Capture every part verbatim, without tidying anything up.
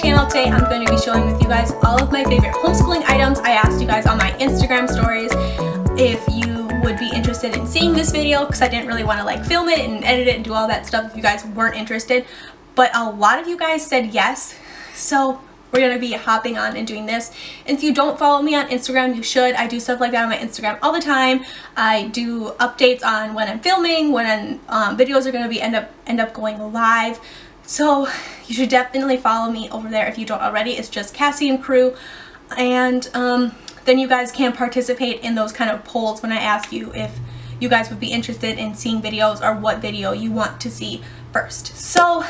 channel. Today I'm going to be showing with you guys all of my favorite homeschooling items. I asked you guys on my Instagram stories if you would be interested in seeing this video, because I didn't really want to like film it and edit it and do all that stuff if you guys weren't interested, but a lot of you guys said yes, so we're going to be hopping on and doing this. And if you don't follow me on Instagram, you should. I do stuff like that on my Instagram all the time. I do updates on when I'm filming, when um, videos are going to be end up end up going live. So you should definitely follow me over there if you don't already. It's just Cassie and Crew. And um, then you guys can participate in those kind of polls when I ask you if you guys would be interested in seeing videos or what video you want to see first. So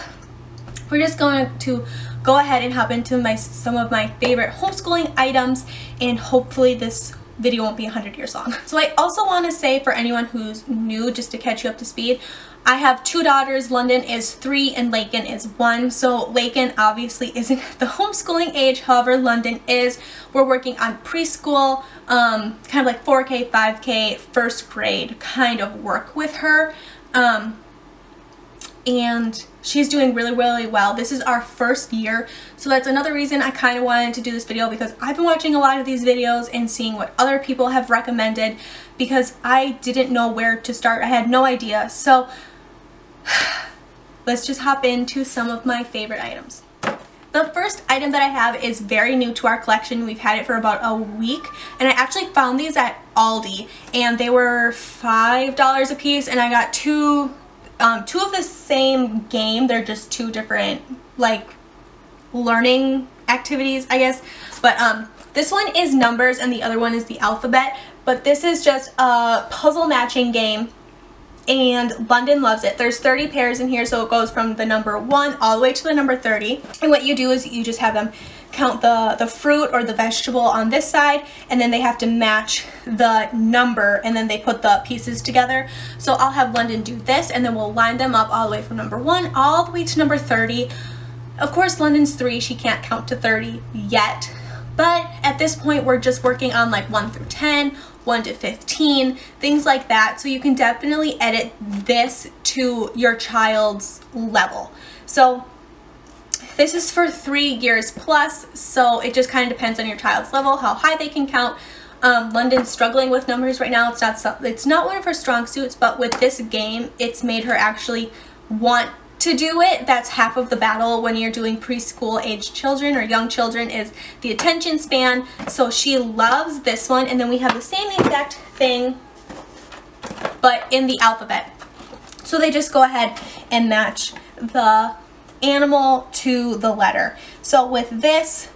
we're just going to go ahead and hop into my some of my favorite homeschooling items, and hopefully this video won't be one hundred years long. So I also want to say, for anyone who's new, just to catch you up to speed, I have two daughters. London is three and Laken is one. So Laken obviously isn't the homeschooling age, however London is. We're working on preschool, um, kind of like four K, five K, first grade kind of work with her. Um, and she's doing really really well. This is our first year, so that's another reason I kind of wanted to do this video, because I've been watching a lot of these videos and seeing what other people have recommended, because I didn't know where to start. I had no idea. So let's just hop into some of my favorite items. The first item that I have is very new to our collection. We've had it for about a week, and I actually found these at Aldi, and they were five dollars a piece, and I got two Um, two of the same game. They're just two different like learning activities, I guess, but um, this one is numbers and the other one is the alphabet. But this is just a puzzle matching game, and London loves it. There's thirty pairs in here, so it goes from the number one all the way to the number thirty, and what you do is you just have them count the the fruit or the vegetable on this side, and then they have to match the number, and then they put the pieces together. So I'll have London do this, and then we'll line them up all the way from number one all the way to number thirty. Of course London's three, she can't count to thirty yet, but at this point we're just working on like one through ten, one to fifteen, things like that. So you can definitely edit this to your child's level. So this is for three years plus, so it just kind of depends on your child's level, how high they can count. Um, London's struggling with numbers right now. It's not, it's not one of her strong suits, but with this game, it's made her actually want to do it. That's half of the battle when you're doing preschool age children or young children, is the attention span. So she loves this one. And then we have the same exact thing, but in the alphabet. So they just go ahead and match the animal to the letter. So with this,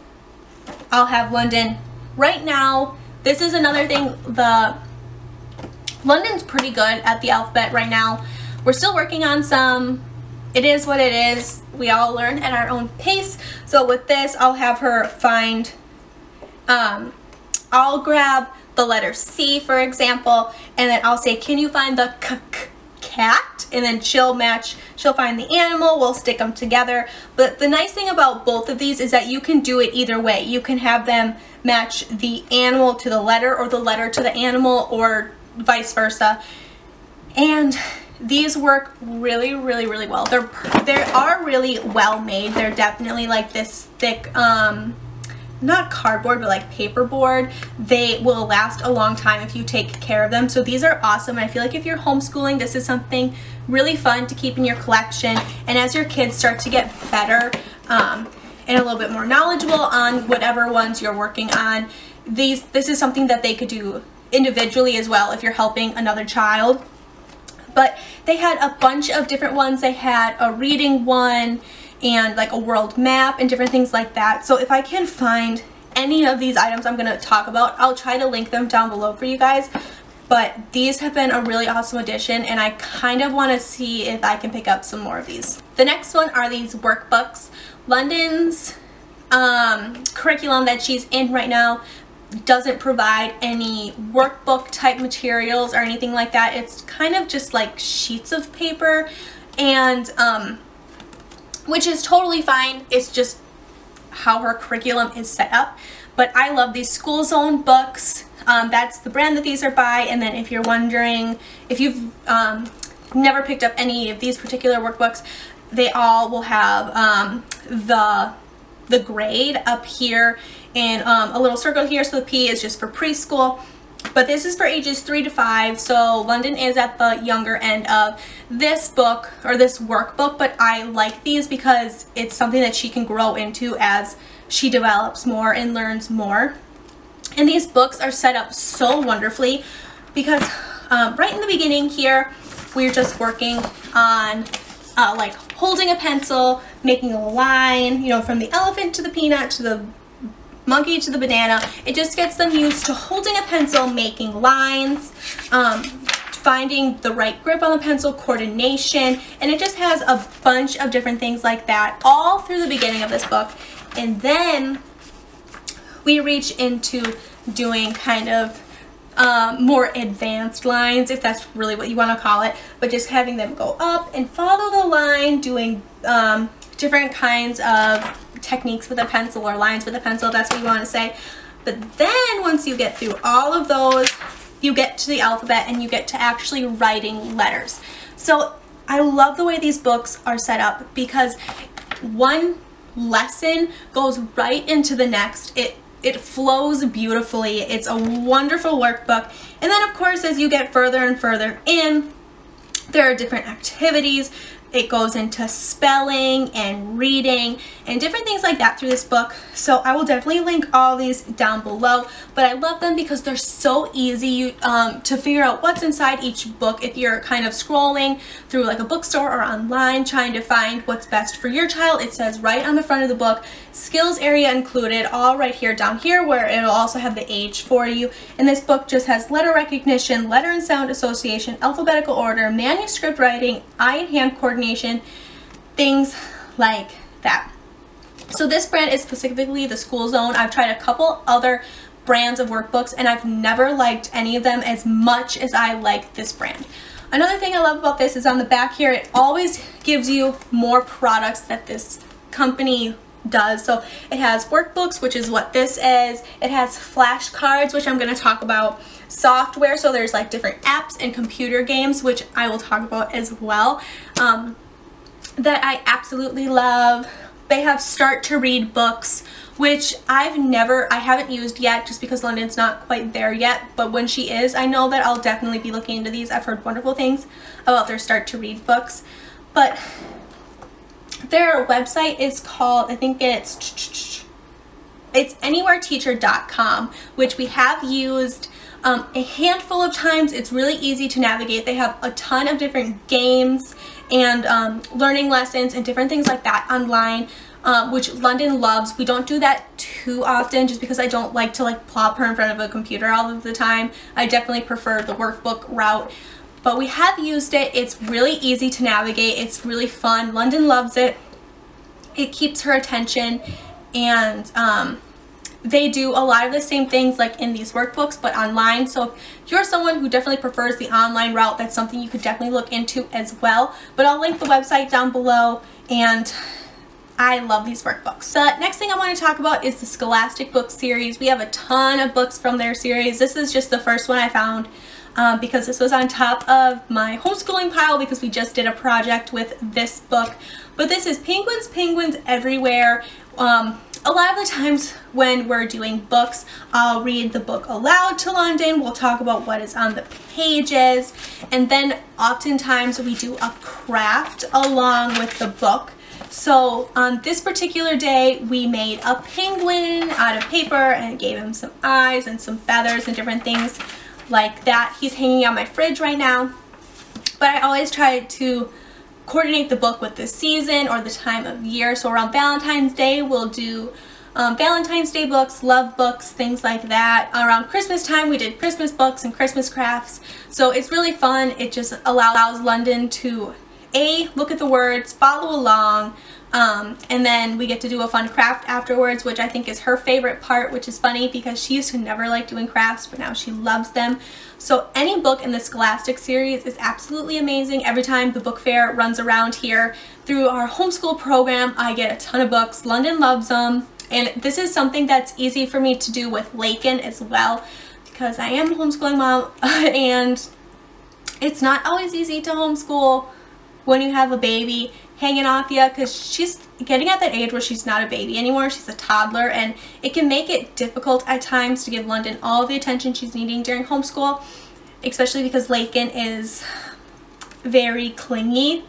I'll have London right now. This is another thing, the London's pretty good at the alphabet right now. We're still working on some. It is what it is. We all learn at our own pace. So with this, I'll have her find, um, I'll grab the letter C, for example, and then I'll say, can you find the k, -k cat? And then she'll match, she'll find the animal, we'll stick them together. But the nice thing about both of these is that you can do it either way. You can have them match the animal to the letter, or the letter to the animal, or vice versa. And these work really really really well. They're they are really well made. They're definitely like this thick, um not cardboard, but like paperboard. They will last a long time if you take care of them. So these are awesome. And I feel like if you're homeschooling, this is something really fun to keep in your collection. And as your kids start to get better um, and a little bit more knowledgeable on whatever ones you're working on, these this is something that they could do individually as well if you're helping another child. But they had a bunch of different ones. They had a reading one, and like a world map, and different things like that. So if I can find any of these items I'm going to talk about, I'll try to link them down below for you guys. But these have been a really awesome addition, and I kind of want to see if I can pick up some more of these. The next one are these workbooks. London's um, curriculum that she's in right now doesn't provide any workbook type materials or anything like that. It's kind of just like sheets of paper, and um, which is totally fine. It's just how her curriculum is set up. But I love these School Zone books. Um, that's the brand that these are by. And then if you're wondering, if you've um, never picked up any of these particular workbooks, they all will have um, the the grade up here in um, a little circle here. So the P is just for preschool. But this is for ages three to five, so London is at the younger end of this book, or this workbook, but I like these because it's something that she can grow into as she develops more and learns more. And these books are set up so wonderfully because um, right in the beginning here, we're just working on uh, like holding a pencil, making a line, you know, from the elephant to the peanut to the monkey to the banana. It just gets them used to holding a pencil, making lines, um, finding the right grip on the pencil, coordination, and it just has a bunch of different things like that all through the beginning of this book. And then we reach into doing kind of um, more advanced lines, if that's really what you want to call it, but just having them go up and follow the line, doing um, different kinds of techniques with a pencil or lines with a pencil, that's what you want to say. But then once you get through all of those, you get to the alphabet and you get to actually writing letters. So I love the way these books are set up because one lesson goes right into the next. It It flows beautifully. It's a wonderful workbook. And then of course, as you get further and further in, there are different activities. It goes into spelling and reading and different things like that through this book. So I will definitely link all these down below, but I love them because they're so easy um, to figure out what's inside each book if you're kind of scrolling through like a bookstore or online trying to find what's best for your child. It says right on the front of the book, skills area included, all right here down here where it'll also have the age for you. And this book just has letter recognition, letter and sound association, alphabetical order, manuscript writing, eye and hand coordination, things like that. So this brand is specifically the School Zone. I've tried a couple other brands of workbooks and I've never liked any of them as much as I like this brand. Another thing I love about this is on the back here, it always gives you more products that this company does. So it has workbooks, which is what this is. It has flashcards, which I'm going to talk about. Software, so there's like different apps and computer games, which I will talk about as well, um, that I absolutely love. They have start to read books, which I've never, I haven't used yet just because London's not quite there yet, but when she is, I know that I'll definitely be looking into these. I've heard wonderful things about their start to read books, but their website is called, I think it's, it's anywhere teacher dot com, which we have used Um, a handful of times. It's really easy to navigate. They have a ton of different games and um, learning lessons and different things like that online, um, which London loves. We don't do that too often just because I don't like to like plop her in front of a computer all of the time. I definitely prefer the workbook route, but we have used it. It's really easy to navigate. It's really fun. London loves it. It keeps her attention, and um, they do a lot of the same things like in these workbooks, but online. So if you're someone who definitely prefers the online route, that's something you could definitely look into as well. But I'll link the website down below, and I love these workbooks. So next thing I want to talk about is the Scholastic book series. We have a ton of books from their series. This is just the first one I found um, because this was on top of my homeschooling pile because we just did a project with this book. But this is Penguins, Penguins Everywhere. Um, A lot of the times when we're doing books, I'll read the book aloud to London. We'll talk about what is on the pages. And then oftentimes we do a craft along with the book. So on this particular day, we made a penguin out of paper and gave him some eyes and some feathers and different things like that. He's hanging on my fridge right now. But I always try to coordinate the book with the season or the time of year. So around Valentine's Day, we'll do um, Valentine's Day books, love books, things like that. Around Christmas time, we did Christmas books and Christmas crafts. So it's really fun. It just allows London to A, look at the words, follow along, um, and then we get to do a fun craft afterwards, which I think is her favorite part, which is funny because she used to never like doing crafts, but now she loves them. So any book in the Scholastic series is absolutely amazing. Every time the book fair runs around here through our homeschool program, I get a ton of books. London loves them, and this is something that's easy for me to do with Laken as well because I am a homeschooling mom, and it's not always easy to homeschool when you have a baby. hanging off you, because she's getting at that age where she's not a baby anymore. She's a toddler, and it can make it difficult at times to give London all the attention she's needing during homeschool, especially because Laken is very clingy,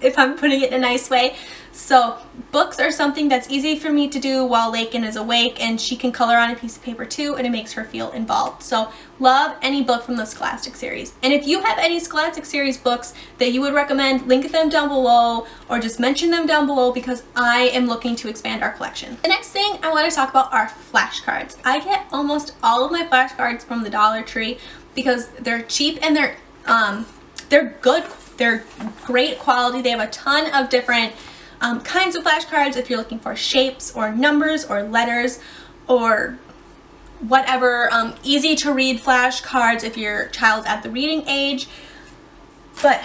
if I'm putting it in a nice way. So books are something that's easy for me to do while Laken is awake, and she can color on a piece of paper too, and it makes her feel involved. So love any book from the Scholastic series. And if you have any Scholastic series books that you would recommend, link them down below or just mention them down below, because I am looking to expand our collection. The next thing I want to talk about are flashcards. I get almost all of my flashcards from the Dollar Tree because they're cheap and they're um, they're good. They're great quality. They have a ton of different um, kinds of flashcards if you're looking for shapes or numbers or letters or whatever. Um, easy to read flashcards if your child's at the reading age. But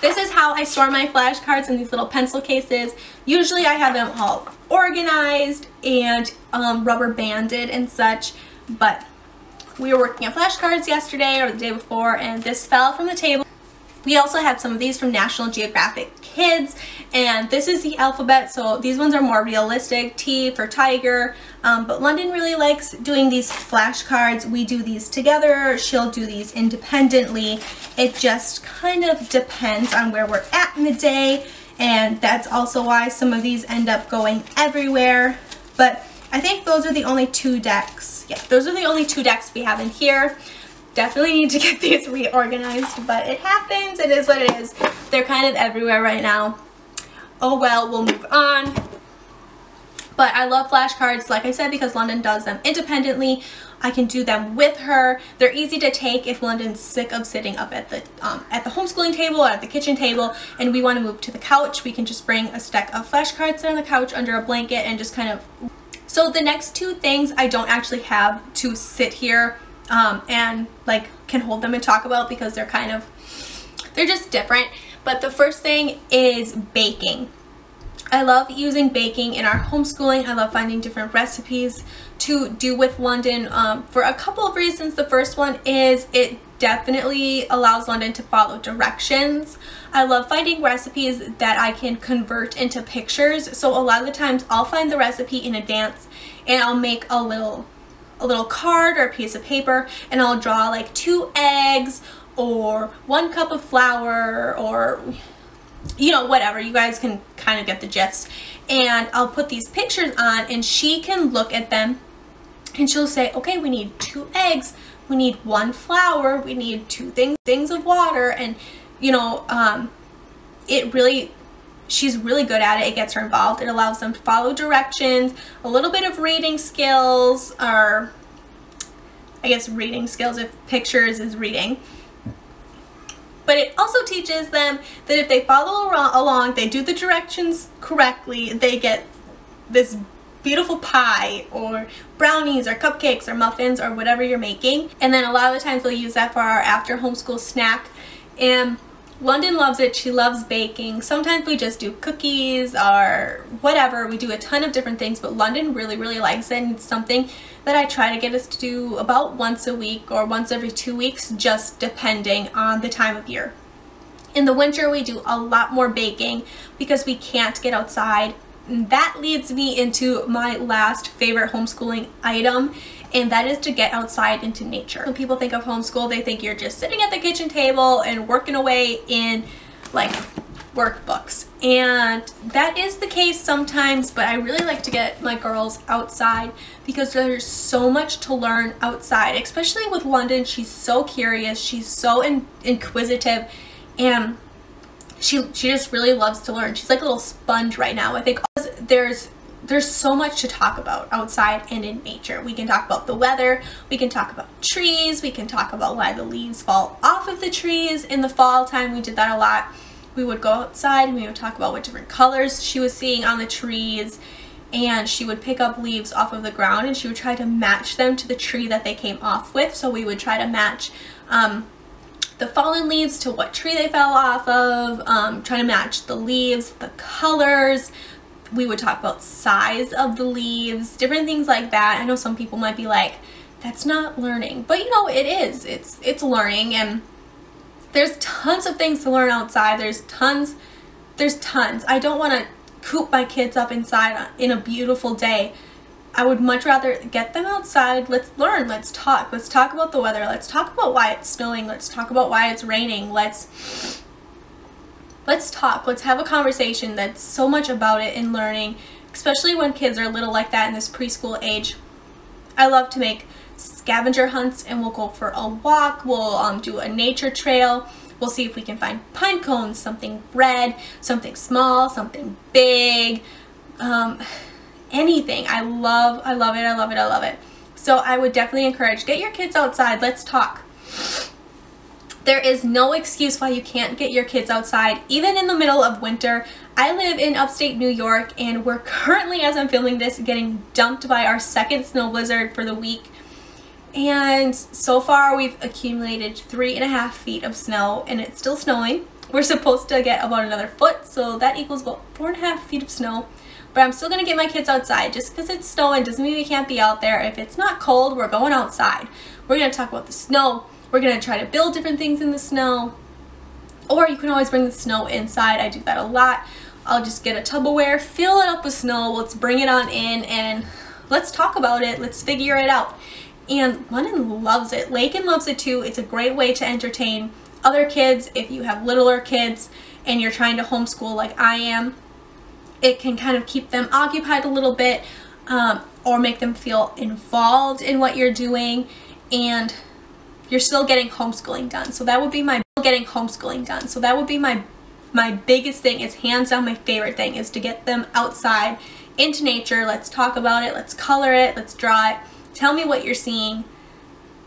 this is how I store my flashcards, in these little pencil cases. Usually I have them all organized and um, rubber banded and such, but we were working on flashcards yesterday or the day before, and this fell from the table. We also have some of these from National Geographic Kids, and this is the alphabet, so these ones are more realistic. T for tiger, um, but London really likes doing these flashcards. We do these together, she'll do these independently. It just kind of depends on where we're at in the day, and that's also why some of these end up going everywhere. But I think those are the only two decks. Yeah, those are the only two decks we have in here. Definitely need to get these reorganized, but it happens. It is what it is. They're kind of everywhere right now. Oh well, we'll move on. But I love flashcards, like I said, because London does them independently. I can do them with her. They're easy to take if London's sick of sitting up at the um, at the homeschooling table or at the kitchen table, and we want to move to the couch. We can just bring a stack of flashcards, sit on the couch under a blanket, and just kind of. So the next two things I don't actually have to sit here Um, and like can hold them and talk about, because they're kind of, they're just different. But the first thing is baking. I love using baking in our homeschooling. I love finding different recipes to do with London um, for a couple of reasons. The first one is it definitely allows London to follow directions. I love finding recipes that I can convert into pictures. So a lot of the times I'll find the recipe in advance and I'll make a little a little card or a piece of paper, and I'll draw like two eggs or one cup of flour, or you know, whatever. You guys can kind of get the gifs, and I'll put these pictures on, and she can look at them and she'll say, okay, we need two eggs, we need one flour, we need two things things of water, and you know, um it really, she's really good at it. It gets her involved. It allows them to follow directions. A little bit of reading skills, or I guess reading skills if pictures is reading. But it also teaches them that if they follow along, they do the directions correctly, they get this beautiful pie or brownies or cupcakes or muffins or whatever you're making. And then a lot of the times we'll use that for our after homeschool snack. And London loves it. She loves baking. Sometimes we just do cookies or whatever. We do a ton of different things, but London really, really likes it, and it's something that I try to get us to do about once a week or once every two weeks, just depending on the time of year. In the winter, we do a lot more baking because we can't get outside. And that leads me into my last favorite homeschooling item, and that is to get outside into nature. When people think of homeschool, they think you're just sitting at the kitchen table and working away in like workbooks, and that is the case sometimes, but I really like to get my girls outside because there's so much to learn outside, especially with London. She's so curious, she's so in inquisitive, and she she just really loves to learn. She's like a little sponge right now. I think there's There's so much to talk about outside and in nature. We can talk about the weather, we can talk about trees, we can talk about why the leaves fall off of the trees. In the fall time, we did that a lot. We would go outside and we would talk about what different colors she was seeing on the trees, and she would pick up leaves off of the ground and she would try to match them to the tree that they came off with. So we would try to match um, the fallen leaves to what tree they fell off of, um, trying to match the leaves, the colors. We would talk about size of the leaves, different things like that. I know some people might be like, that's not learning, but you know, it is. It's it's learning, and there's tons of things to learn outside. There's tons there's tons. I don't want to coop my kids up inside in a beautiful day. I would much rather get them outside. Let's learn. Let's talk. Let's talk about the weather. Let's talk about why it's snowing. Let's talk about why it's raining. Let's let's talk. Let's have a conversation. That's so much about it in learning, especially when kids are little like that in this preschool age. I love to make scavenger hunts, and we'll go for a walk. We'll um, do a nature trail. We'll see if we can find pine cones, something red, something small, something big. Um, anything. I love, I love it, I love it, I love it. So I would definitely encourage, get your kids outside, let's talk. There is no excuse why you can't get your kids outside, even in the middle of winter. I live in upstate New York, and we're currently, as I'm filming this, getting dumped by our second snow blizzard for the week. And so far we've accumulated three and a half feet of snow, and it's still snowing. We're supposed to get about another foot, so that equals about four and a half feet of snow. But I'm still gonna get my kids outside. Just because it's snowing doesn't mean we can't be out there. If it's not cold, we're going outside. We're gonna talk about the snow. We're gonna try to build different things in the snow. Or you can always bring the snow inside. I do that a lot. I'll just get a Tupperware, fill it up with snow, let's bring it on in, and let's talk about it, let's figure it out. And London loves it. Lakin loves it too. It's a great way to entertain other kids. If you have littler kids and you're trying to homeschool like I am, it can kind of keep them occupied a little bit, um, or make them feel involved in what you're doing, and you're still getting homeschooling done. So that would be my getting homeschooling done. So that would be my my biggest thing, is hands down my favorite thing, is to get them outside into nature. Let's talk about it. Let's color it. Let's draw it. Tell me what you're seeing.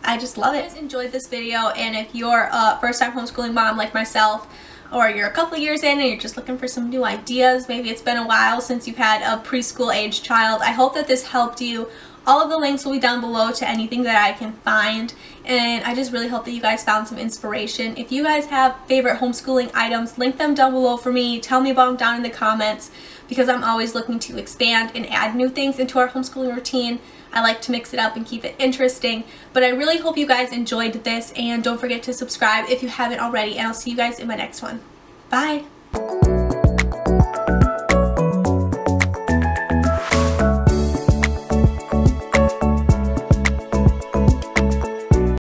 I just love it. If you guys enjoyed this video, and if you're a first-time homeschooling mom like myself, or you're a couple years in and you're just looking for some new ideas, maybe it's been a while since you've had a preschool age child, I hope that this helped you. All of the links will be down below to anything that I can find, and I just really hope that you guys found some inspiration. If you guys have favorite homeschooling items, link them down below for me. Tell me about them down in the comments, because I'm always looking to expand and add new things into our homeschooling routine. I like to mix it up and keep it interesting, but I really hope you guys enjoyed this, and don't forget to subscribe if you haven't already, and I'll see you guys in my next one. Bye!